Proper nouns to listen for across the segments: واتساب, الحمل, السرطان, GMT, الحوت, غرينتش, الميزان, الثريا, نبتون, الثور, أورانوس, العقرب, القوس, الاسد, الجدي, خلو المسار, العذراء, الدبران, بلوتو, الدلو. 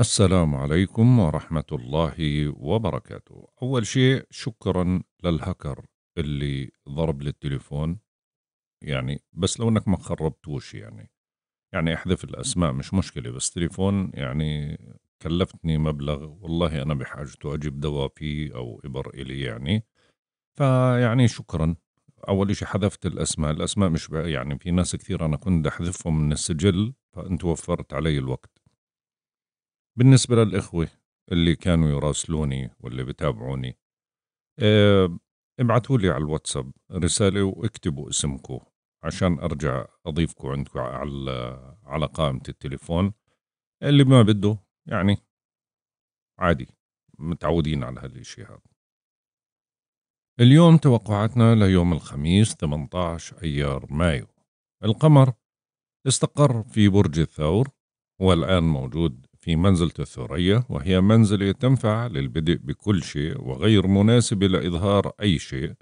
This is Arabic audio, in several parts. السلام عليكم ورحمة الله وبركاته. أول شيء شكرا للهكر اللي ضرب لي التليفون، يعني بس لو انك ما خربتوش، يعني احذف الاسماء مش مشكلة، بس تليفون يعني كلفتني مبلغ والله انا بحاجته اجيب دواء فيه او ابر الي، فيعني شكرا. اول اشي حذفت الاسماء مش يعني في ناس كثير انا كنت احذفهم من السجل، فانت وفرت علي الوقت. بالنسبة للإخوة اللي كانوا يراسلوني واللي بتابعوني، ابعتوا لي على الواتساب رسالة واكتبوا اسمكم عشان أرجع أضيفكم عندكم على قائمة التليفون. اللي ما بده يعني عادي، متعودين على هالشيء هذا. اليوم توقعاتنا ليوم الخميس 18 أيار مايو. القمر استقر في برج الثور والآن موجود في منزلة الثريا، وهي منزلة تنفع للبدء بكل شيء وغير مناسبة لإظهار أي شيء،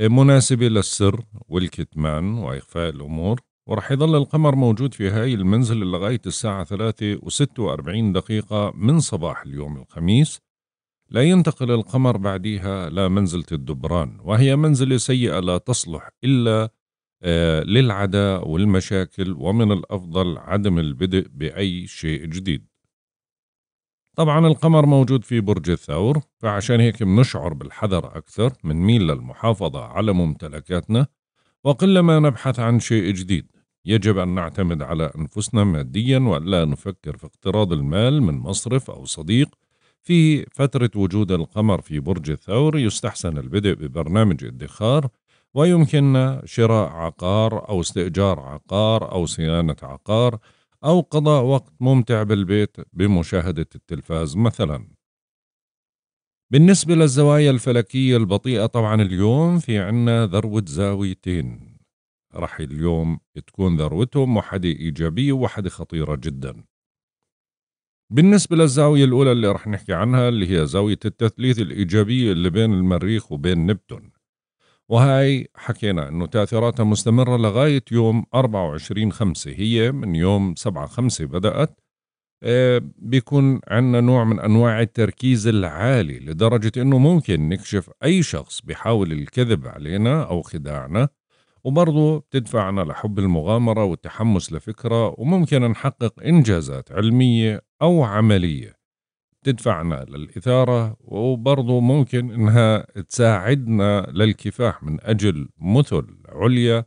مناسبة للسر والكتمان وإخفاء الأمور. ورح يظل القمر موجود في هاي المنزلة لغاية الساعة 3:46 من صباح اليوم الخميس. لا ينتقل القمر بعديها لمنزلة الدبران، وهي منزلة سيئة لا تصلح إلا للعداء والمشاكل، ومن الأفضل عدم البدء بأي شيء جديد. طبعا القمر موجود في برج الثور، فعشان هيك بنشعر بالحذر أكثر، بنميل للمحافظة على ممتلكاتنا وقلما نبحث عن شيء جديد. يجب أن نعتمد على أنفسنا ماديا ولا نفكر في اقتراض المال من مصرف أو صديق. في فترة وجود القمر في برج الثور يستحسن البدء ببرنامج ادخار، ويمكننا شراء عقار أو استئجار عقار أو صيانة عقار أو قضاء وقت ممتع بالبيت بمشاهدة التلفاز مثلا. بالنسبة للزوايا الفلكية البطيئة، طبعا اليوم في عنا ذروة زاويتين، رح اليوم تكون ذروتهم واحدة إيجابية وواحدة خطيرة جدا. بالنسبة للزاوية الأولى اللي رح نحكي عنها اللي هي زاوية التثليث الإيجابية اللي بين المريخ وبين نبتون، وهاي حكينا انه تاثيراتها مستمرة لغاية يوم 24/5، هي من يوم 7/5 بدأت. بيكون عندنا نوع من انواع التركيز العالي لدرجة انه ممكن نكشف اي شخص بيحاول الكذب علينا او خداعنا، وبرضه بتدفعنا لحب المغامرة والتحمس لفكرة، وممكن نحقق انجازات علمية او عملية، تدفعنا للإثارة، وبرضو ممكن إنها تساعدنا للكفاح من أجل مثل عليا،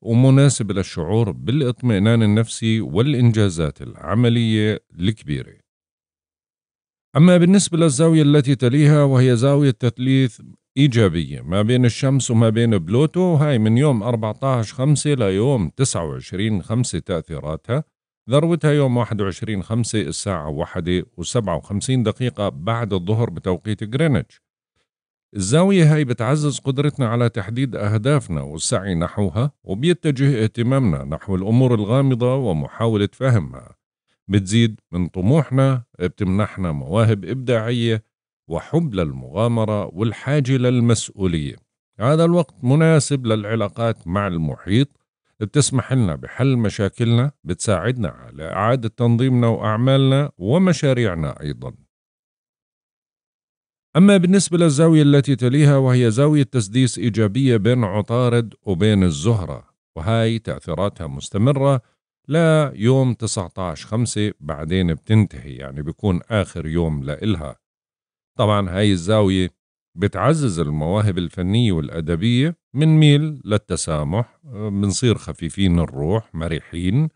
ومناسبة للشعور بالإطمئنان النفسي والإنجازات العملية الكبيرة. أما بالنسبة للزاوية التي تليها وهي زاوية تثليث إيجابية ما بين الشمس وما بين بلوتو، هاي من يوم 14/5 ليوم 29/5 تأثيراتها، ذروتها يوم 21/5 الساعة 1:57 بعد الظهر بتوقيت غرينتش. الزاوية هاي بتعزز قدرتنا على تحديد أهدافنا والسعي نحوها، وبيتجه اهتمامنا نحو الأمور الغامضة ومحاولة فهمها، بتزيد من طموحنا، بتمنحنا مواهب إبداعية وحب للمغامرة والحاجة للمسؤولية. هذا الوقت مناسب للعلاقات مع المحيط، بتسمح لنا بحل مشاكلنا، بتساعدنا على إعادة تنظيمنا وأعمالنا ومشاريعنا أيضا. أما بالنسبة للزاوية التي تليها وهي زاوية تسديس إيجابية بين عطارد وبين الزهرة، وهاي تأثيراتها مستمرة لا يوم 19/5 بعدين بتنتهي، يعني بيكون آخر يوم لإلها. طبعا هاي الزاوية بتعزز المواهب الفنية والأدبية، من ميل للتسامح، بنصير خفيفين الروح مريحين،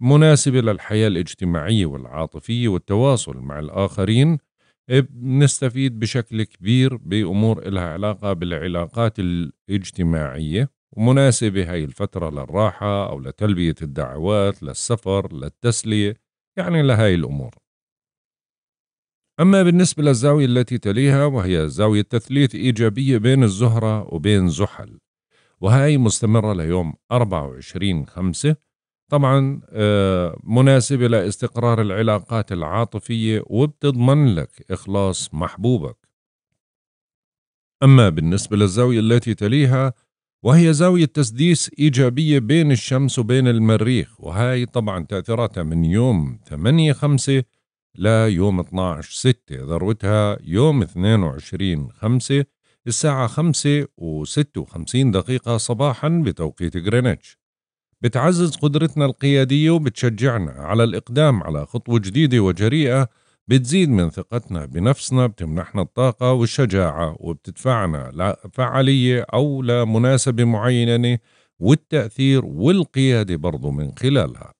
مناسبة للحياة الاجتماعية والعاطفية والتواصل مع الآخرين، بنستفيد بشكل كبير بأمور إلها علاقة بالعلاقات الاجتماعية، ومناسبة هاي الفترة للراحة أو لتلبية الدعوات للسفر للتسلية، يعني لهاي الأمور. أما بالنسبة للزاوية التي تليها وهي زاوية تثليث إيجابية بين الزهرة وبين زحل، وهي مستمرة ليوم 24/5، طبعا مناسبة لاستقرار العلاقات العاطفية، وبتضمن لك إخلاص محبوبك. أما بالنسبة للزاوية التي تليها وهي زاوية تسديس إيجابية بين الشمس وبين المريخ، وهي طبعا تأثيراتها من يوم 8/5 ليوم 12/6، ذروتها يوم 22/5 الساعة 5:56 صباحا بتوقيت غرينتش. بتعزز قدرتنا القيادية وبتشجعنا على الإقدام على خطوة جديدة وجريئة، بتزيد من ثقتنا بنفسنا، بتمنحنا الطاقة والشجاعة، وبتدفعنا لفعالية أو لمناسبة معينة والتأثير والقيادة برضو من خلالها.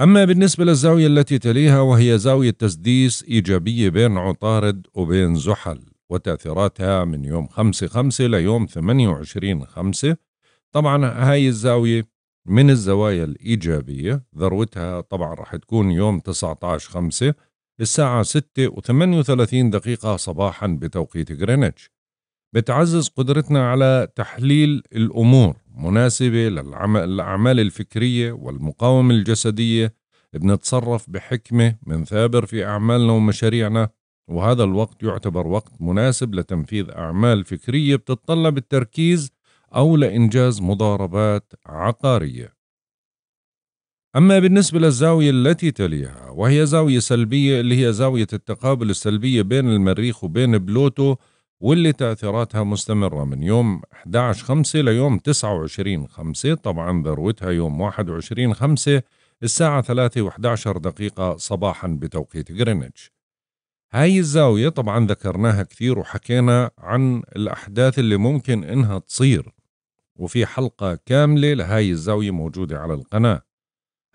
أما بالنسبة للزاوية التي تليها وهي زاوية تسديس إيجابية بين عطارد وبين زحل وتأثيراتها من يوم 5/5 ليوم 28/5، طبعا هاي الزاوية من الزوايا الإيجابية، ذروتها طبعا رح تكون يوم 19/5 الساعة 6:38 صباحا بتوقيت غرينتش. بتعزز قدرتنا على تحليل الأمور مناسبة للأعمال الفكرية والمقاومة الجسدية، بنتصرف بحكمة، بنثابر في أعمالنا ومشاريعنا، وهذا الوقت يعتبر وقت مناسب لتنفيذ أعمال فكرية بتتطلب التركيز أو لإنجاز مضاربات عقارية. أما بالنسبة للزاوية التي تليها وهي زاوية سلبية اللي هي زاوية التقابل السلبية بين المريخ وبين بلوتو، واللي تأثيراتها مستمرة من يوم 11/5 ليوم 29/5، طبعا ذروتها يوم 21/5 الساعة 3:11 صباحا بتوقيت غرينتش. هاي الزاوية طبعا ذكرناها كثير وحكينا عن الأحداث اللي ممكن إنها تصير، وفي حلقة كاملة لهاي الزاوية موجودة على القناة.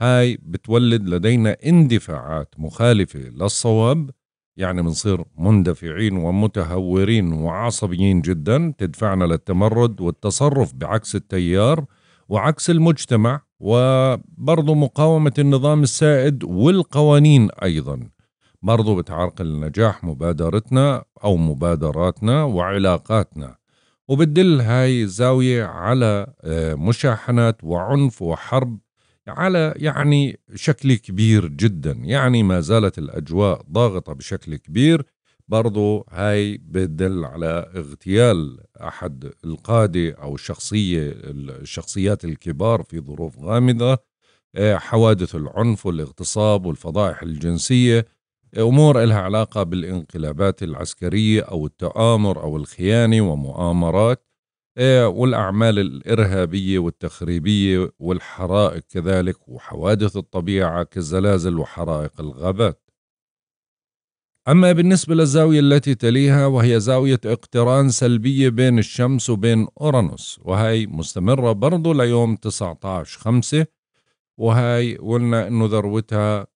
هاي بتولد لدينا اندفاعات مخالفة للصواب، يعني بنصير مندفعين ومتهورين وعصبيين جدا، تدفعنا للتمرد والتصرف بعكس التيار وعكس المجتمع، وبرضو مقاومة النظام السائد والقوانين أيضا. برضو بتعرقل النجاح مبادرتنا أو مبادراتنا وعلاقاتنا، وبتدل هاي الزاوية على مشاحنات وعنف وحرب على يعني شكل كبير جدا، يعني ما زالت الأجواء ضاغطة بشكل كبير. برضو هاي بتدل على اغتيال أحد القادة أو الشخصيات الكبار في ظروف غامضة، حوادث العنف والاغتصاب والفضائح الجنسية، أمور لها علاقة بالانقلابات العسكرية أو التآمر أو الخيانة ومؤامرات، والأعمال الإرهابية والتخريبية والحرائق كذلك، وحوادث الطبيعة كالزلازل وحرائق الغابات. أما بالنسبة للزاوية التي تليها وهي زاوية اقتران سلبية بين الشمس وبين أورانوس، وهي مستمرة برضو ليوم 19/5، وهي قلنا إنه ذروتها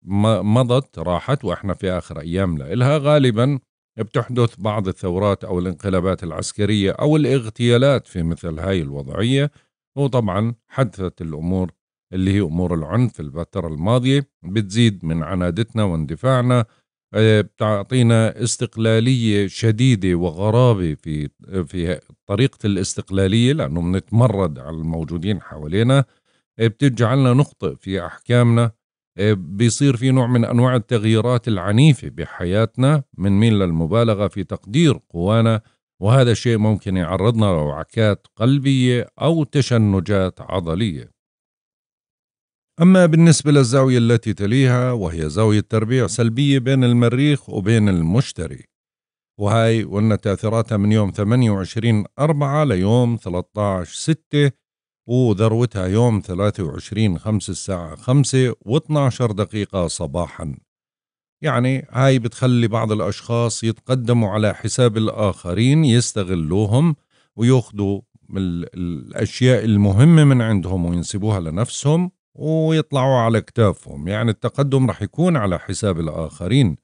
مضت راحت وإحنا في آخر أيام لإلها. غالباً بتحدث بعض الثورات أو الانقلابات العسكرية أو الاغتيالات في مثل هاي الوضعية، وطبعا حدثت الأمور اللي هي أمور العنف الفترة الماضية، بتزيد من عنادتنا واندفاعنا، بتعطينا استقلالية شديدة وغرابة في طريقة الاستقلالية، لأنه بنتمرد على الموجودين حوالينا، بتجعلنا نخطئ في أحكامنا، بيصير في نوع من أنواع التغييرات العنيفة بحياتنا، بنميل للمبالغة في تقدير قوانا، وهذا الشيء ممكن يعرضنا لوعكات قلبية أو تشنجات عضلية. أما بالنسبة للزاوية التي تليها وهي زاوية تربيع سلبية بين المريخ وبين المشتري، وهي قلنا تأثيراتها من يوم 28/4 ليوم 13/6، وذروتها يوم 23/5 الساعة 5:12 صباحا. يعني هاي بتخلي بعض الأشخاص يتقدموا على حساب الآخرين، يستغلوهم ويأخذوا الأشياء المهمة من عندهم وينسبوها لنفسهم ويطلعوا على كتافهم، يعني التقدم رح يكون على حساب الآخرين،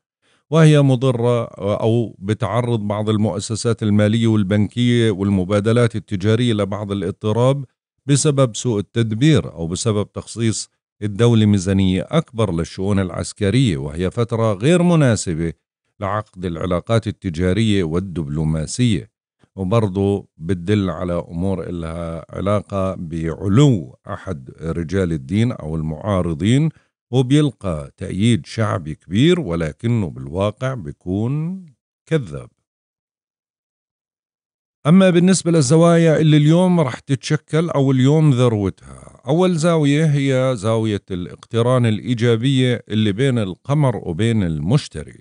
وهي مضرة أو بتعرض بعض المؤسسات المالية والبنكية والمبادلات التجارية لبعض الاضطراب بسبب سوء التدبير أو بسبب تخصيص الدولة ميزانية أكبر للشؤون العسكرية، وهي فترة غير مناسبة لعقد العلاقات التجارية والدبلوماسية، وبرضو بتدل على أمور لها علاقة بعلو أحد رجال الدين أو المعارضين، وبيلقى تأييد شعبي كبير ولكنه بالواقع بيكون كذاب. أما بالنسبة للزوايا اللي اليوم رح تتشكل أو اليوم ذروتها، أول زاوية هي زاوية الاقتران الإيجابية اللي بين القمر وبين المشتري،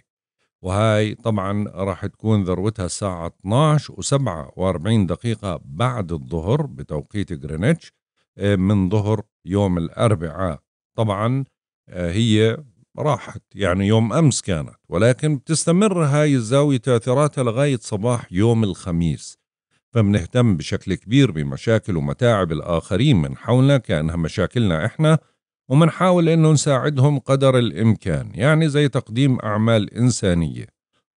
وهاي طبعا رح تكون ذروتها الساعة 12:47 بعد الظهر بتوقيت غرينتش من ظهر يوم الأربعاء. طبعا هي راحت يعني يوم أمس كانت، ولكن بتستمر هاي الزاوية تأثيراتها لغاية صباح يوم الخميس، فبنهتم بشكل كبير بمشاكل ومتاعب الآخرين من حولنا كأنها مشاكلنا إحنا، ومنحاول إنه نساعدهم قدر الإمكان، يعني زي تقديم أعمال إنسانية،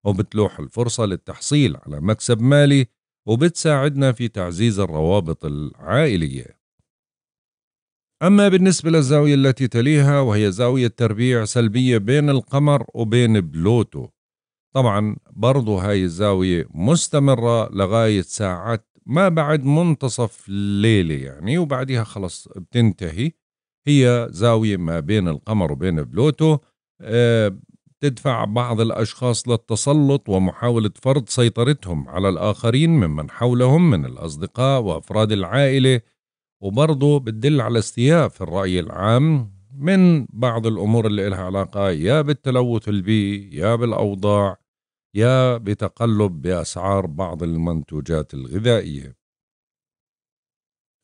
وبتلوح الفرصة للتحصيل على مكسب مالي، وبتساعدنا في تعزيز الروابط العائلية. أما بالنسبة للزاوية التي تليها وهي زاوية تربيع سلبية بين القمر وبين بلوتو، طبعا برضو هاي الزاوية مستمرة لغاية ساعات ما بعد منتصف الليلة يعني، وبعدها خلص بتنتهي. هي زاوية ما بين القمر وبين بلوتو تدفع بعض الأشخاص للتسلط ومحاولة فرض سيطرتهم على الآخرين ممن حولهم من الأصدقاء وأفراد العائلة، وبرضه بتدل على استياء في الرأي العام من بعض الأمور اللي لها علاقة يا بالتلوث البيئي يا بالأوضاع يا بتقلب بأسعار بعض المنتوجات الغذائية.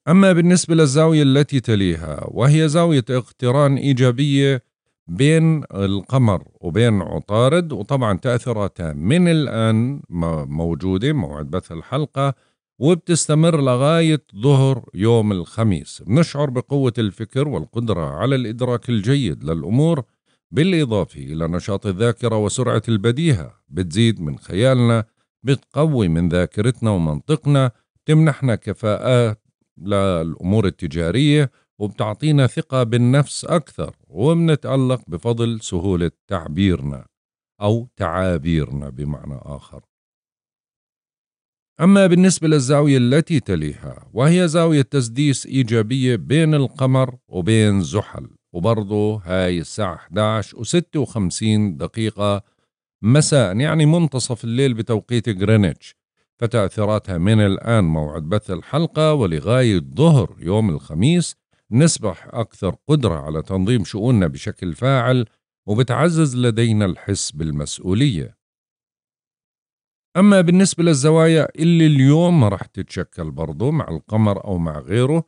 أما بالنسبة للزاوية التي تليها وهي زاوية اقتران إيجابية بين القمر وبين عطارد، وطبعا تأثيراتها من الآن موجودة موعد بث الحلقة وبتستمر لغاية ظهر يوم الخميس. بنشعر بقوة الفكر والقدرة على الإدراك الجيد للأمور، بالإضافة إلى نشاط الذاكرة وسرعة البديهة، بتزيد من خيالنا، بتقوي من ذاكرتنا ومنطقنا، بتمنحنا كفاءات للأمور التجارية، وبتعطينا ثقة بالنفس أكثر، وبنتألق بفضل سهولة تعبيرنا أو تعابيرنا بمعنى آخر. أما بالنسبة للزاوية التي تليها وهي زاوية تسديس إيجابية بين القمر وبين زحل، وبرضه هاي الساعة 11:56 مساء يعني منتصف الليل بتوقيت غرينتش، فتأثيراتها من الآن موعد بث الحلقة ولغاية ظهر يوم الخميس. نصبح أكثر قدرة على تنظيم شؤوننا بشكل فاعل، وبتعزز لدينا الحس بالمسؤولية. أما بالنسبة للزوايا اللي اليوم رح تتشكل برضو مع القمر أو مع غيره،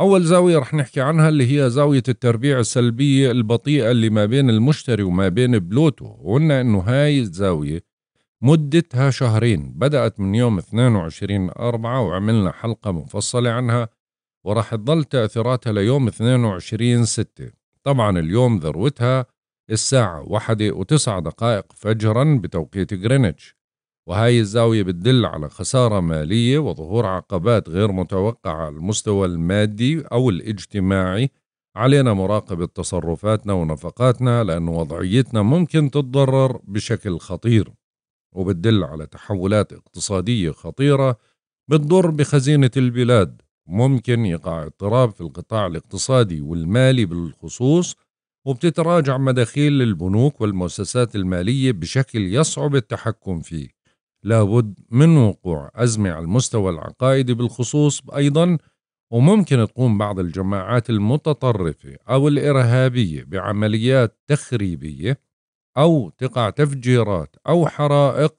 أول زاوية رح نحكي عنها اللي هي زاوية التربيع السلبية البطيئة اللي ما بين المشتري وما بين بلوتو، وقلنا إنه هاي الزاوية مدتها شهرين، بدأت من يوم 22/4 وعملنا حلقة مفصلة عنها، ورح تضل تأثيراتها ليوم 22/6. طبعا اليوم ذروتها الساعة 1:09 فجرا بتوقيت غرينتش، وهاي الزاوية بتدل على خسارة مالية وظهور عقبات غير متوقعة على المستوى المادي أو الاجتماعي. علينا مراقبة تصرفاتنا ونفقاتنا لأن وضعيتنا ممكن تتضرر بشكل خطير، وبتدل على تحولات اقتصادية خطيرة بتضر بخزينة البلاد، ممكن يقع اضطراب في القطاع الاقتصادي والمالي بالخصوص، وبتتراجع مداخيل البنوك والمؤسسات المالية بشكل يصعب التحكم فيه. لابد من وقوع أزمة على المستوى العقائدي بالخصوص أيضا، وممكن تقوم بعض الجماعات المتطرفة أو الإرهابية بعمليات تخريبية أو تقع تفجيرات أو حرائق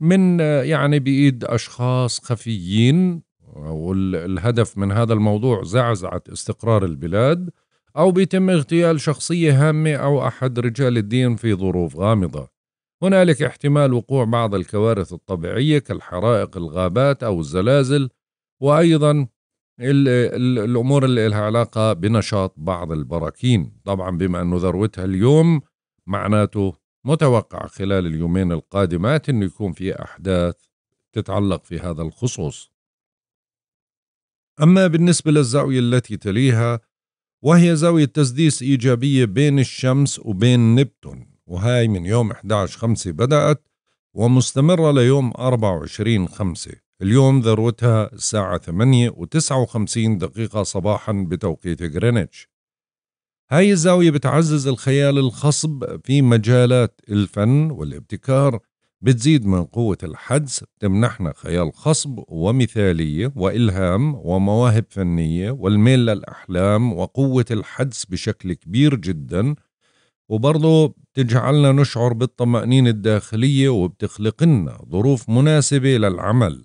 من يعني بإيد أشخاص خفيين، والهدف من هذا الموضوع زعزعة استقرار البلاد، أو بيتم اغتيال شخصية هامة أو أحد رجال الدين في ظروف غامضة. هنالك احتمال وقوع بعض الكوارث الطبيعية كالحرائق، الغابات أو الزلازل، وأيضا الأمور اللي لها علاقة بنشاط بعض البراكين. طبعا بما أنه ذروتها اليوم معناته متوقع خلال اليومين القادمات أنه يكون في أحداث تتعلق في هذا الخصوص. أما بالنسبة للزاوية التي تليها وهي زاوية تسديس إيجابية بين الشمس وبين نبتون، وهاي من يوم 11/5 بدأت ومستمرة ليوم 24/5. اليوم ذروتها الساعة 8:59 صباحا بتوقيت غرينتش. هاي الزاوية بتعزز الخيال الخصب في مجالات الفن والابتكار، بتزيد من قوة الحدس، تمنحنا خيال خصب ومثالية وإلهام ومواهب فنية والميل للأحلام وقوة الحدس بشكل كبير جدا، وبرضه بتجعلنا نشعر بالطمأنينة الداخلية وبتخلق لنا ظروف مناسبة للعمل.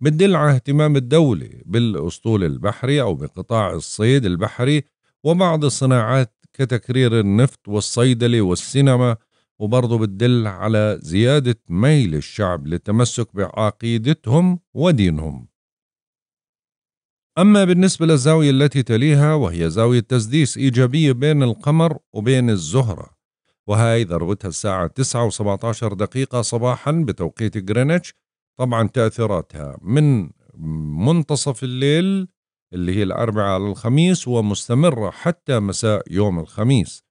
بتدل على اهتمام الدولة بالأسطول البحري أو بقطاع الصيد البحري وبعض الصناعات كتكرير النفط والصيدلة والسينما، وبرضه بتدل على زيادة ميل الشعب للتمسك بعقيدتهم ودينهم. أما بالنسبة للزاوية التي تليها وهي زاوية تسديس إيجابية بين القمر وبين الزهرة، وهي ذروتها الساعة 9:17 صباحا بتوقيت جرينتش. طبعا تأثيراتها من منتصف الليل اللي هي الأربعاء على الخميس ومستمرة حتى مساء يوم الخميس.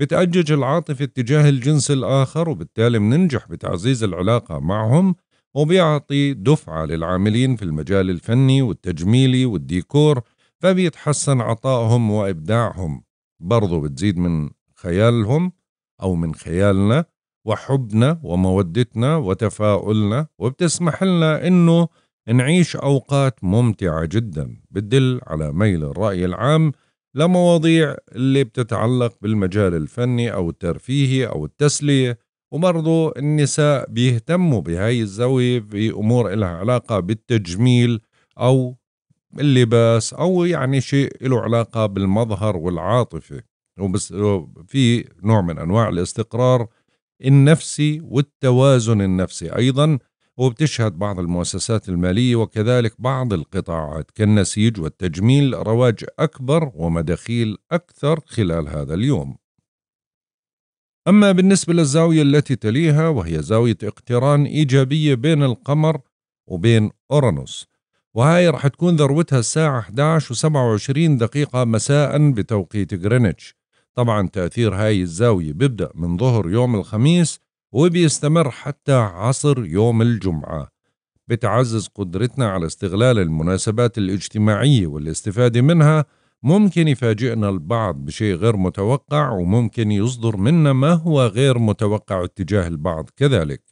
بتأجج العاطفة اتجاه الجنس الآخر وبالتالي بننجح بتعزيز العلاقة معهم، وبيعطي دفعة للعاملين في المجال الفني والتجميلي والديكور، فبيتحسن عطائهم وإبداعهم. برضو بتزيد من خيالهم أو من خيالنا وحبنا ومودتنا وتفاؤلنا، وبتسمح لنا إنه نعيش أوقات ممتعة جدا. بتدل على ميل الرأي العام لمواضيع اللي بتتعلق بالمجال الفني أو الترفيهي أو التسلية، وبرضه النساء بيهتموا بهاي الزاوية في أمور إلها علاقة بالتجميل أو اللباس أو يعني شيء له علاقة بالمظهر والعاطفة، وبس في نوع من أنواع الاستقرار النفسي والتوازن النفسي أيضا. وبتشهد بعض المؤسسات المالية وكذلك بعض القطاعات كالنسيج والتجميل رواج أكبر ومداخيل أكثر خلال هذا اليوم. أما بالنسبة للزاوية التي تليها وهي زاوية اقتران إيجابية بين القمر وبين أورانوس، وهي رح تكون ذروتها الساعة 11:27 مساء بتوقيت جرينتش. طبعا تأثير هاي الزاوية بيبدأ من ظهر يوم الخميس وبيستمر حتى عصر يوم الجمعة. بتعزز قدرتنا على استغلال المناسبات الاجتماعية والاستفادة منها. ممكن يفاجئنا البعض بشيء غير متوقع، وممكن يصدر منا ما هو غير متوقع اتجاه البعض كذلك.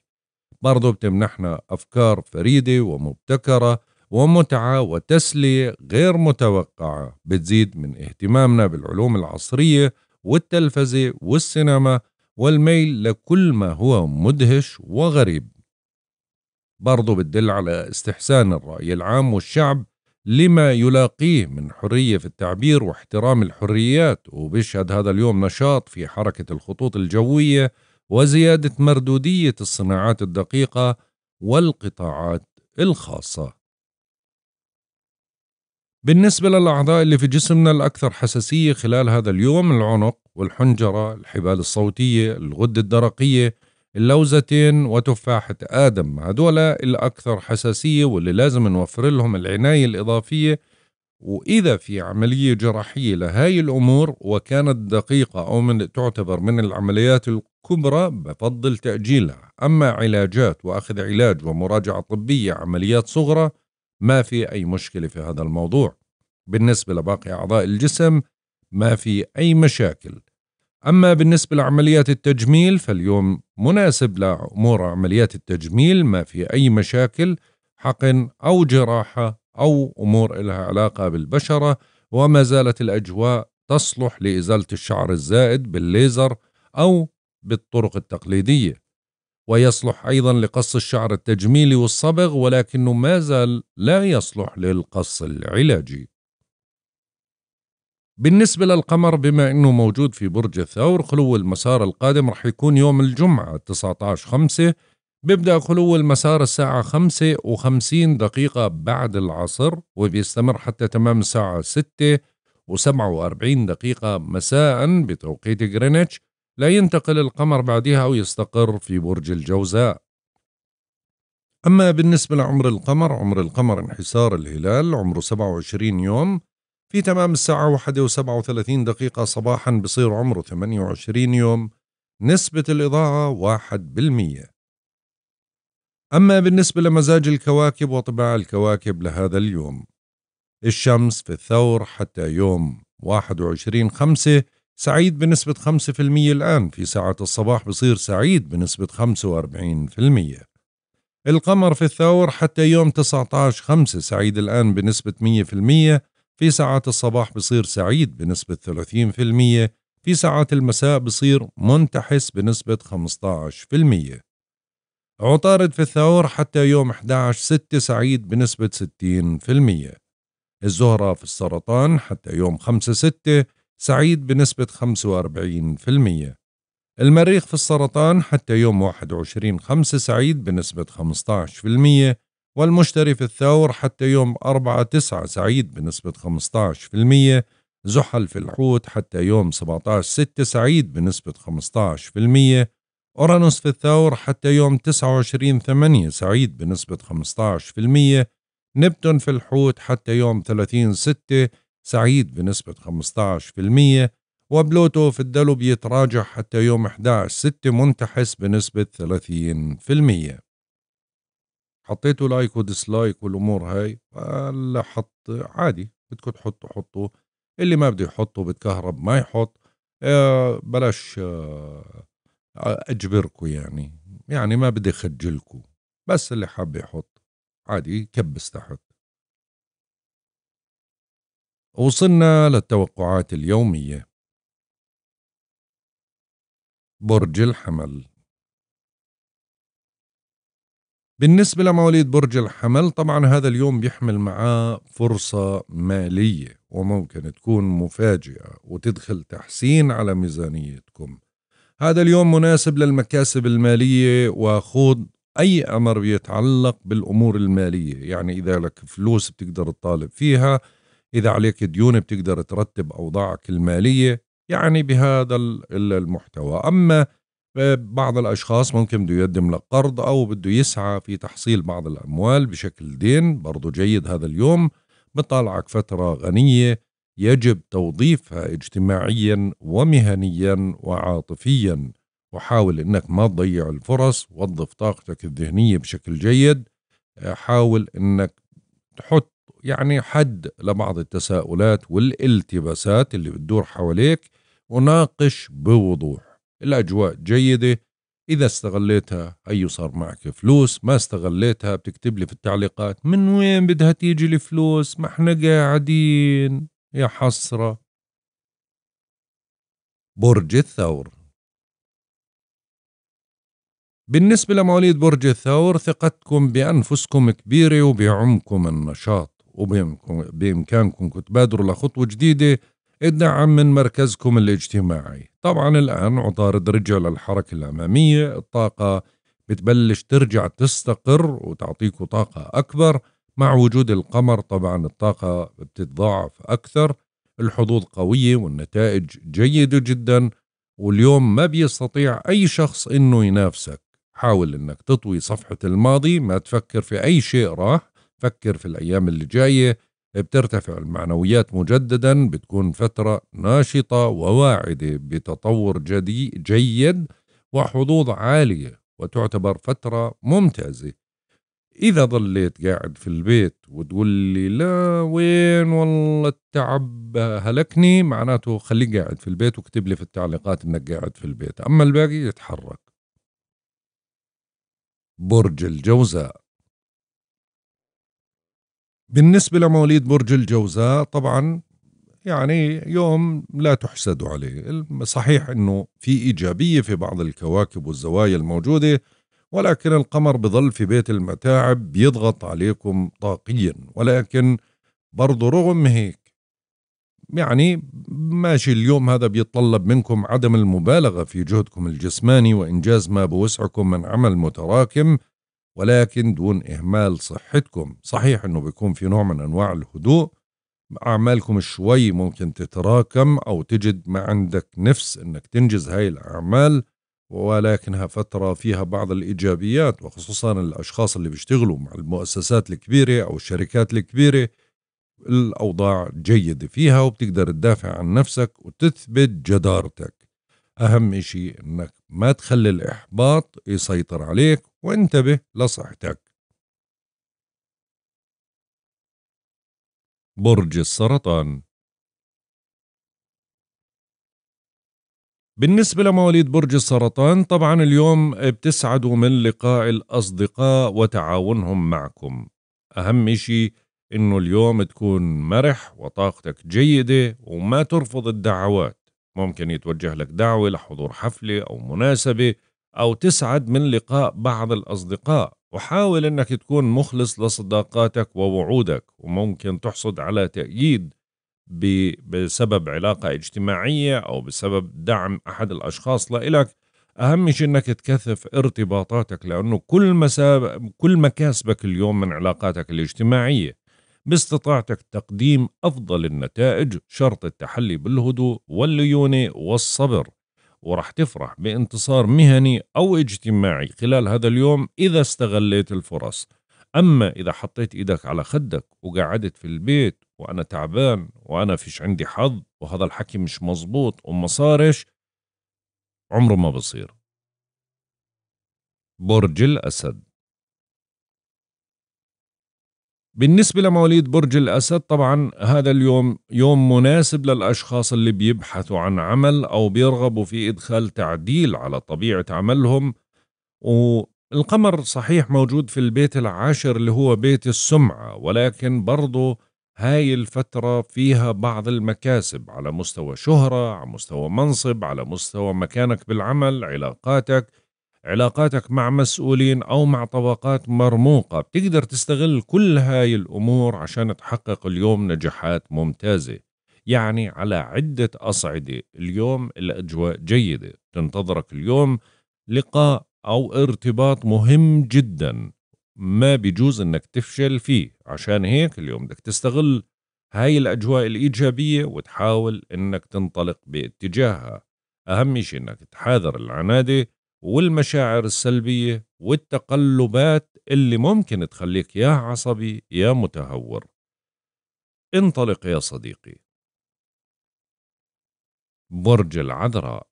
برضو بتمنحنا أفكار فريدة ومبتكرة ومتعة وتسلية غير متوقعة. بتزيد من اهتمامنا بالعلوم العصرية والتلفزة والسينما والميل لكل ما هو مدهش وغريب. برضو بتدل على استحسان الرأي العام والشعب لما يلاقيه من حرية في التعبير واحترام الحريات، وبيشهد هذا اليوم نشاط في حركة الخطوط الجوية وزيادة مردودية الصناعات الدقيقة والقطاعات الخاصة. بالنسبة للأعضاء اللي في جسمنا الأكثر حساسية خلال هذا اليوم، العنق والحنجرة، الحبال الصوتية، الغدة الدرقية، اللوزتين وتفاحة آدم، هدول الأكثر حساسية واللي لازم نوفر لهم العناية الإضافية. وإذا في عملية جراحية لهاي الأمور وكانت دقيقة أو من تعتبر من العمليات الكبرى بفضل تأجيلها. أما علاجات وأخذ علاج ومراجعة طبية عمليات صغرى ما في أي مشكلة في هذا الموضوع. بالنسبة لباقي أعضاء الجسم ما في أي مشاكل. أما بالنسبة لعمليات التجميل فاليوم مناسب لأمور عمليات التجميل، ما في أي مشاكل، حقن أو جراحة أو أمور لها علاقة بالبشرة. وما زالت الأجواء تصلح لإزالة الشعر الزائد بالليزر أو بالطرق التقليدية، ويصلح أيضا لقص الشعر التجميلي والصبغ، ولكنه ما زال لا يصلح للقص العلاجي. بالنسبة للقمر بما أنه موجود في برج الثور، خلو المسار القادم رح يكون يوم الجمعة 19/5، بيبدأ خلو المسار الساعة 5:50 بعد العصر وبيستمر حتى تمام الساعة 6:47 مساء بتوقيت جرينتش. لا ينتقل القمر بعدها ويستقر في برج الجوزاء. أما بالنسبة لعمر القمر، عمر القمر انحسار الهلال عمره 27 يوم، في تمام الساعة 1:37 صباحا بصير عمره 28 يوم، نسبة الإضاءة 1%. أما بالنسبة لمزاج الكواكب وطباع الكواكب لهذا اليوم، الشمس في الثور حتى يوم 21/5 سعيد بنسبة 5% الآن، في ساعة الصباح بصير سعيد بنسبة 45%. القمر في الثور حتى يوم 19/5 سعيد الآن بنسبة 100%، في ساعات الصباح بصير سعيد بنسبة 30%، في ساعات المساء بصير منتحس بنسبة 15%. عطارد في الثور حتى يوم 11/6 سعيد بنسبة 60%. الزهرة في السرطان حتى يوم 5/6 سعيد بنسبة 45%. المريخ في السرطان حتى يوم 21/5 سعيد بنسبة 15%، والمشتري في الثور حتى يوم 4/9 سعيد بنسبة 15%، زحل في الحوت حتى يوم 17/6 سعيد بنسبة 15%، أورانوس في الثور حتى يوم 29/8 سعيد بنسبة 15%، نبتون في الحوت حتى يوم 30/6 سعيد بنسبة 15%، وبلوتو في الدلو بيتراجع حتى يوم 11/6 منتحس بنسبة 30%. حطيتوا لايك وديسلايك والأمور هاي، اللي حط عادي بدكم تحطوا حطوا، اللي ما بده يحطوا بتكهرب ما يحط، بلاش أجبركوا يعني ما بدي خجلكوا، بس اللي حاب يحط عادي كبس تحت. وصلنا للتوقعات اليومية. برج الحمل. بالنسبة لمواليد برج الحمل طبعا هذا اليوم بيحمل معاه فرصة مالية وممكن تكون مفاجئة وتدخل تحسين على ميزانيتكم. هذا اليوم مناسب للمكاسب المالية وخوض أي أمر بيتعلق بالأمور المالية، يعني إذا لك فلوس بتقدر تطالب فيها، إذا عليك ديون بتقدر ترتب أوضاعك المالية يعني بهذا المحتوى. أما بعض الأشخاص ممكن بده يقدم لك قرض أو بده يسعى في تحصيل بعض الأموال بشكل دين، برضو جيد هذا اليوم، بطالعك فترة غنية يجب توظيفها اجتماعيا ومهنيا وعاطفيا، وحاول أنك ما تضيع الفرص، وظف طاقتك الذهنية بشكل جيد، حاول أنك تحط حد لبعض التساؤلات والالتباسات اللي بتدور حواليك، وناقش بوضوح. الأجواء جيدة، إذا استغليتها أي صار معك فلوس، ما استغليتها بتكتب لي في التعليقات من وين بدها تيجي الفلوس، ما احنا قاعدين، يا حسرة. برج الثور. بالنسبة لمواليد برج الثور ثقتكم بأنفسكم كبيرة وبعمكم النشاط، وبإمكانكم تبادروا لخطوة جديدة، الدعم من مركزكم الاجتماعي. طبعا الآن عطارد رجع للحركة الأمامية، الطاقة بتبلش ترجع تستقر وتعطيكم طاقة أكبر، مع وجود القمر طبعا الطاقة بتتضاعف أكثر، الحظوظ قوية والنتائج جيدة جدا، واليوم ما بيستطيع أي شخص إنه ينافسك. حاول إنك تطوي صفحة الماضي، ما تفكر في أي شيء راح، فكر في الأيام اللي جاية، بترتفع المعنويات مجددا، بتكون فترة ناشطة وواعدة بتطور جيد وحظوظ عالية، وتعتبر فترة ممتازة. إذا ظليت قاعد في البيت وتقول لي لا وين والله التعب هلكني، معناته خليك قاعد في البيت واكتب لي في التعليقات إنك قاعد في البيت، أما الباقي يتحرك. برج الجوزاء. بالنسبة لمواليد برج الجوزاء طبعا يوم لا تحسدوا عليه، صحيح انه في ايجابية في بعض الكواكب والزوايا الموجودة، ولكن القمر بظل في بيت المتاعب بيضغط عليكم طاقيا، ولكن برضو رغم هيك ماشي اليوم هذا بيتطلب منكم عدم المبالغة في جهدكم الجسماني وإنجاز ما بوسعكم من عمل متراكم، ولكن دون إهمال صحتكم. صحيح أنه بيكون في نوع من أنواع الهدوء، أعمالكم شوي ممكن تتراكم أو تجد ما عندك نفس أنك تنجز هاي الأعمال، ولكنها فترة فيها بعض الإيجابيات، وخصوصا الأشخاص اللي بيشتغلوا مع المؤسسات الكبيرة أو الشركات الكبيرة الأوضاع جيدة فيها، وبتقدر تدافع عن نفسك وتثبت جدارتك. أهم شيء أنك ما تخلي الإحباط يسيطر عليك، وانتبه لصحتك. برج السرطان. بالنسبة لمواليد برج السرطان طبعا اليوم بتسعدوا من لقاء الأصدقاء وتعاونهم معكم. أهم شيء إنه اليوم تكون مرح وطاقتك جيدة وما ترفض الدعوات. ممكن يتوجه لك دعوة لحضور حفلة أو مناسبة أو تسعد من لقاء بعض الأصدقاء، وحاول إنك تكون مخلص لصداقاتك ووعودك، وممكن تحصد على تأييد بسبب علاقة اجتماعية أو بسبب دعم أحد الأشخاص لإلك. أهم شيء إنك تكثف ارتباطاتك، لأنه كل مكاسبك اليوم من علاقاتك الاجتماعية. باستطاعتك تقديم أفضل النتائج شرط التحلي بالهدوء والليونة والصبر، ورح تفرح بانتصار مهني أو اجتماعي خلال هذا اليوم إذا استغليت الفرص. أما إذا حطيت إيدك على خدك وقعدت في البيت وأنا تعبان وأنا فيش عندي حظ وهذا الحكي مش مزبوط وما صارش، عمره ما بصير. برج الأسد. بالنسبة لمواليد برج الأسد طبعا هذا اليوم يوم مناسب للأشخاص اللي بيبحثوا عن عمل أو بيرغبوا في إدخال تعديل على طبيعة عملهم، والقمر صحيح موجود في البيت العاشر اللي هو بيت السمعة، ولكن برضو هاي الفترة فيها بعض المكاسب على مستوى شهرة، على مستوى منصب، على مستوى مكانك بالعمل، علاقاتك مع مسؤولين أو مع طبقات مرموقة. بتقدر تستغل كل هاي الأمور عشان تحقق اليوم نجاحات ممتازة، يعني على عدة أصعدة. اليوم الأجواء جيدة، تنتظرك اليوم لقاء أو ارتباط مهم جدا ما بيجوز إنك تفشل فيه، عشان هيك اليوم بدك تستغل هاي الأجواء الإيجابية وتحاول إنك تنطلق باتجاهها. أهم شيء إنك تحاذر العنادة والمشاعر السلبية والتقلبات اللي ممكن تخليك يا عصبي يا متهور. انطلق يا صديقي. برج العذراء.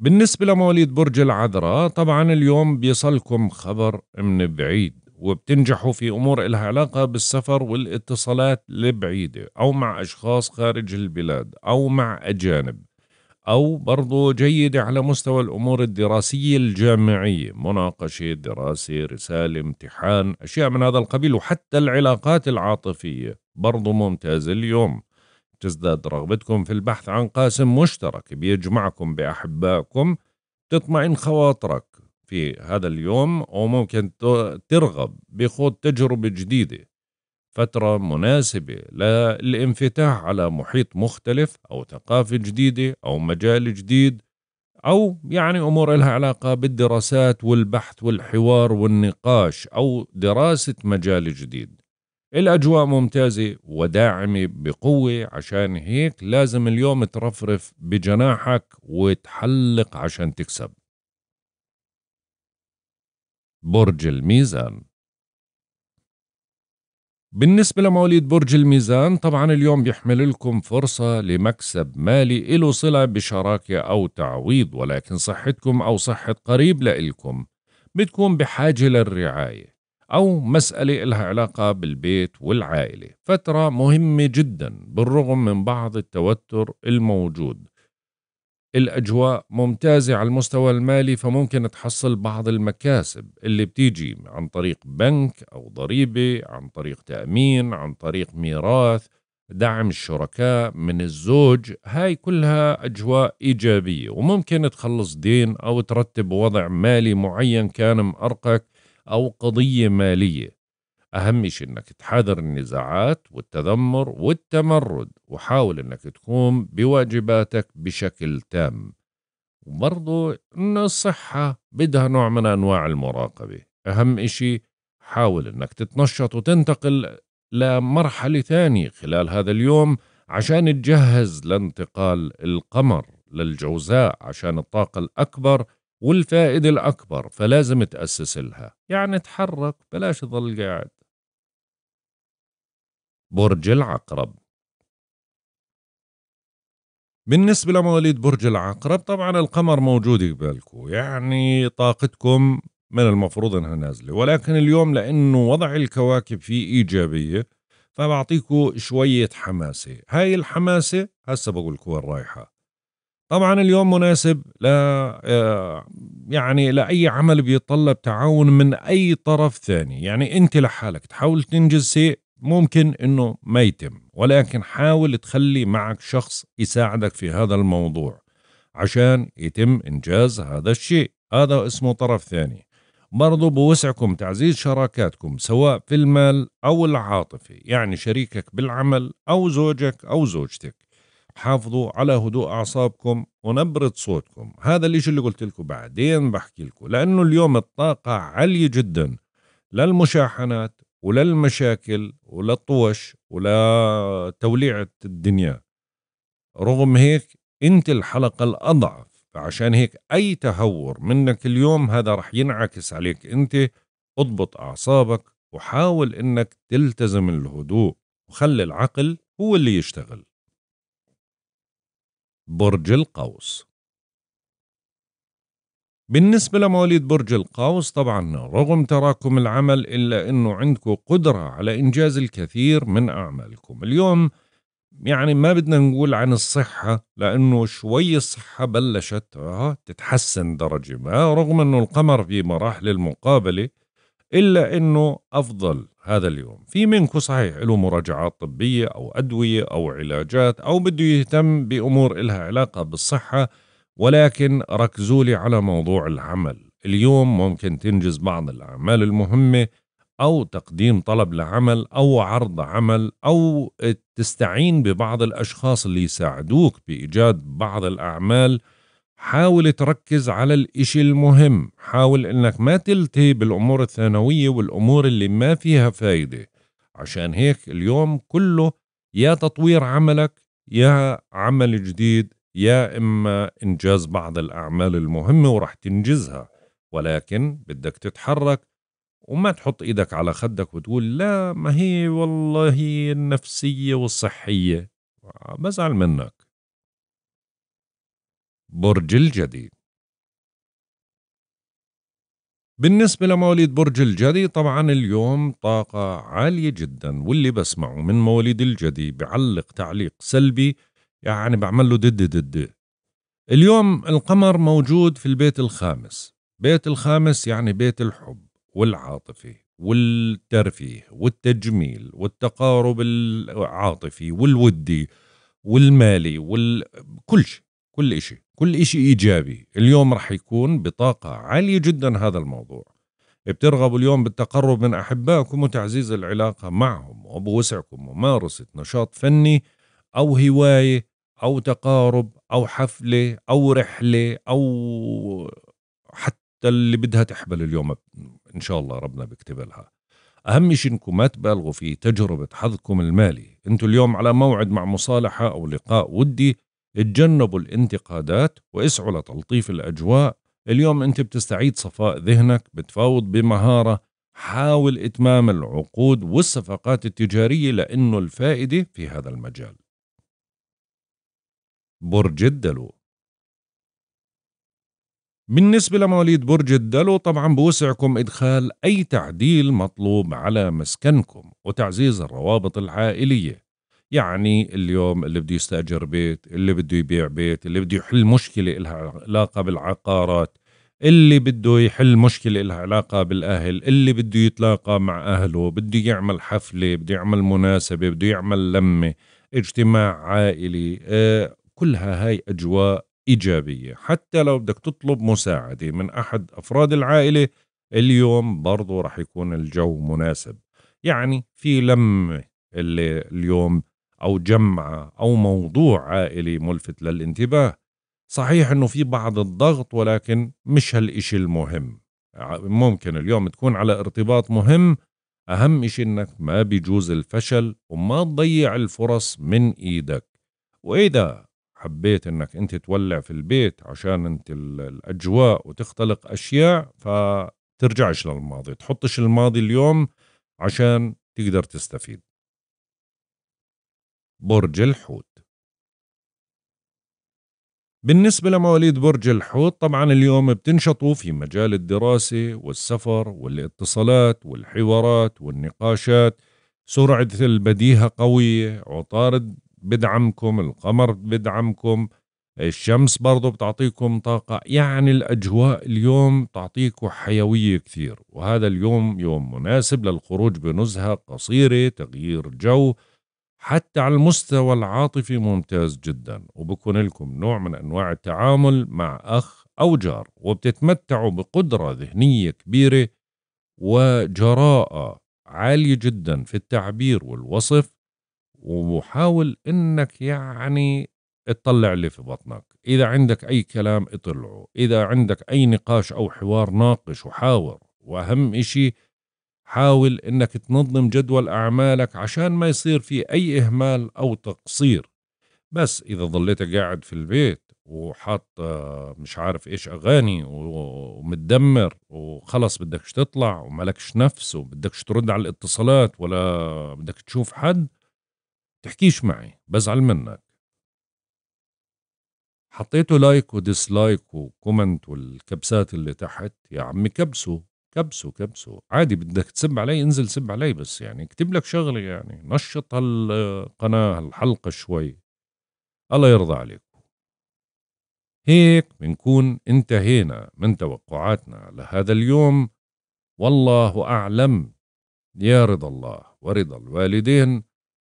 بالنسبة لمواليد برج العذراء طبعا اليوم بيصلكم خبر من بعيد، وبتنجحوا في أمور إلها علاقة بالسفر والاتصالات البعيدة أو مع أشخاص خارج البلاد أو مع أجانب، أو برضو جيدة على مستوى الأمور الدراسية الجامعية، مناقشة، دراسة، رسالة، امتحان، أشياء من هذا القبيل. وحتى العلاقات العاطفية برضو ممتازة اليوم. تزداد رغبتكم في البحث عن قاسم مشترك بيجمعكم بأحبائكم، تطمئن خواطرك في هذا اليوم، وممكن ترغب بخوض تجربة جديدة. فترة مناسبة للانفتاح على محيط مختلف أو ثقافة جديدة أو مجال جديد، أو يعني أمور لها علاقة بالدراسات والبحث والحوار والنقاش أو دراسة مجال جديد. الأجواء ممتازة وداعمة بقوة، عشان هيك لازم اليوم ترفرف بجناحك وتحلق عشان تكسب. برج الميزان. بالنسبة لمواليد برج الميزان طبعا اليوم بيحمل لكم فرصة لمكسب مالي إله صلة بشراكة أو تعويض، ولكن صحتكم أو صحة قريب لإلكم بتكون بحاجة للرعاية، أو مسألة إلها علاقة بالبيت والعائلة. فترة مهمة جدا بالرغم من بعض التوتر الموجود. الأجواء ممتازة على المستوى المالي، فممكن تحصل بعض المكاسب اللي بتيجي عن طريق بنك أو ضريبة، عن طريق تأمين، عن طريق ميراث، دعم الشركاء من الزوج. هاي كلها أجواء إيجابية، وممكن تخلص دين أو ترتب وضع مالي معين كان مأرقك أو قضية مالية. أهم شيء إنك تحاذر النزاعات والتذمر والتمرد، وحاول إنك تقوم بواجباتك بشكل تام. وبرضه إن الصحة بدها نوع من أنواع المراقبة. أهم شيء حاول إنك تتنشط وتنتقل لمرحلة ثانية خلال هذا اليوم عشان تجهز لانتقال القمر للجوزاء عشان الطاقة الأكبر والفائدة الأكبر، فلازم تأسس لها، يعني تحرك بلاش تضل قاعد. برج العقرب. بالنسبة لمواليد برج العقرب طبعا القمر موجود قبالكم، يعني طاقتكم من المفروض انها نازلة، ولكن اليوم لأنه وضع الكواكب فيه إيجابية فبعطيكوا شوية حماسة. هاي الحماسة هسا بقول لكم وين رايحة. طبعا اليوم مناسب لأي عمل بيتطلب تعاون من أي طرف ثاني. يعني أنت لحالك تحاول تنجز شيء ممكن أنه ما يتم، ولكن حاول تخلي معك شخص يساعدك في هذا الموضوع عشان يتم إنجاز هذا الشيء. هذا اسمه طرف ثاني. برضو بوسعكم تعزيز شراكاتكم سواء في المال أو العاطفي، يعني شريكك بالعمل أو زوجك أو زوجتك. حافظوا على هدوء أعصابكم ونبرة صوتكم. هذا الإشي اللي قلت لكم بعدين بحكي لكم، لأنه اليوم الطاقة عالية جدا للمشاحنات وللمشاكل وللطوش ولتوليعة الدنيا. رغم هيك أنت الحلقة الأضعف، فعشان هيك أي تهور منك اليوم هذا رح ينعكس عليك أنت. اضبط أعصابك وحاول أنك تلتزم الهدوء وخلي العقل هو اللي يشتغل. برج القوس. بالنسبة لمواليد برج القوس، طبعا رغم تراكم العمل إلا أنه عندكم قدرة على إنجاز الكثير من أعمالكم اليوم. يعني ما بدنا نقول عن الصحة، لأنه شوي الصحة بلشت تتحسن درجة ما، رغم أنه القمر في مراحل المقابلة، إلا أنه أفضل هذا اليوم. في منكم صحيح له مراجعات طبية أو أدوية أو علاجات أو بده يهتم بأمور إلها علاقة بالصحة، ولكن ركزوا لي على موضوع العمل. اليوم ممكن تنجز بعض الأعمال المهمة أو تقديم طلب لعمل أو عرض عمل، أو تستعين ببعض الأشخاص اللي يساعدوك بإيجاد بعض الأعمال. حاول تركز على الإشي المهم، حاول إنك ما تلتهي بالأمور الثانوية والأمور اللي ما فيها فايدة. عشان هيك اليوم كله يا تطوير عملك، يا عمل جديد، يا إما إنجاز بعض الأعمال المهمة ورح تنجزها، ولكن بدك تتحرك وما تحط إيدك على خدك وتقول لا ما هي والله هي النفسية والصحية. بزعل منك. برج الجدي. بالنسبة لمواليد برج الجدي، طبعا اليوم طاقة عالية جدا، واللي بسمعه من مواليد الجدي بعلق تعليق سلبي، يعني بعمل له دد. اليوم القمر موجود في البيت الخامس. بيت الخامس يعني بيت الحب والعاطفة والترفيه والتجميل والتقارب العاطفي والودي والمالي وكل شيء. كل إشي إيجابي اليوم رح يكون بطاقة عالية جدا. هذا الموضوع بترغبوا اليوم بالتقرب من أحبائكم وتعزيز العلاقة معهم، وبوسعكم ممارسة نشاط فني أو هواية أو تقارب أو حفلة أو رحلة أو حتى اللي بدها تحبل اليوم إن شاء الله ربنا بيكتب لها. أهم شيء إنكم ما تبالغوا في تجربة حظكم المالي. أنتوا اليوم على موعد مع مصالحة أو لقاء ودي. اتجنبوا الانتقادات واسعوا لتلطيف الأجواء. اليوم أنت بتستعيد صفاء ذهنك، بتفاوض بمهارة. حاول إتمام العقود والصفقات التجارية لأنه الفائدة في هذا المجال. برج الدلو. بالنسبة لمواليد برج الدلو، طبعا بوسعكم إدخال أي تعديل مطلوب على مسكنكم وتعزيز الروابط العائلية. يعني اليوم اللي بده يستأجر بيت، اللي بده يبيع بيت، اللي بده يحل مشكلة لها علاقة بالعقارات، اللي بده يحل مشكلة لها علاقة بالأهل، اللي بده يتلاقى مع أهله، بده يعمل حفلة، بده يعمل مناسبة، بده يعمل لمة، اجتماع عائلي، كلها هاي أجواء إيجابية. حتى لو بدك تطلب مساعدة من أحد أفراد العائلة اليوم برضو رح يكون الجو مناسب. يعني في لمة اللي اليوم أو جمعة أو موضوع عائلي ملفت للانتباه. صحيح أنه في بعض الضغط، ولكن مش هالإشي المهم. ممكن اليوم تكون على ارتباط مهم. أهم إشي أنك ما بيجوز الفشل وما تضيع الفرص من إيدك. وإذا حبيت أنك أنت تولع في البيت عشان أنت الأجواء وتختلق أشياء، فترجعش للماضي، تحطش الماضي اليوم عشان تقدر تستفيد. برج الحوت. بالنسبة لمواليد برج الحوت، طبعا اليوم بتنشطوا في مجال الدراسة والسفر والاتصالات والحوارات والنقاشات. سرعة البديهة قوية، عطارد بدعمكم، القمر بدعمكم، الشمس برضو بتعطيكم طاقة، يعني الأجواء اليوم بتعطيكم حيوية كثير، وهذا اليوم يوم مناسب للخروج بنزهة قصيرة، تغيير جو، حتى على المستوى العاطفي ممتاز جدا، وبكون لكم نوع من أنواع التعامل مع أخ أو جار، وبتتمتعوا بقدرة ذهنية كبيرة وجراءة عالية جدا في التعبير والوصف، وحاول إنك يعني اطلع اللي في بطنك، إذا عندك أي كلام اطلعه، إذا عندك أي نقاش أو حوار ناقش وحاور، وأهم إشي حاول إنك تنظم جدول أعمالك عشان ما يصير في أي إهمال أو تقصير. بس إذا ظليت قاعد في البيت وحاط مش عارف إيش أغاني ومتدمر وخلص بدكش تطلع وملكش نفس وبدكش ترد على الاتصالات ولا بدك تشوف حد، تحكيش معي بزعل منك. حطيتوا لايك وديسلايك وكومنت والكبسات اللي تحت، يا عمي كبسوا كبسوا كبسوا عادي، بدك تسب علي انزل سب علي، بس يعني اكتب لك شغله، يعني نشط هالقناه هالحلقه شوي، الله يرضى عليكم. هيك بنكون انتهينا من توقعاتنا لهذا اليوم، والله اعلم. يا رضا الله ورضا الوالدين،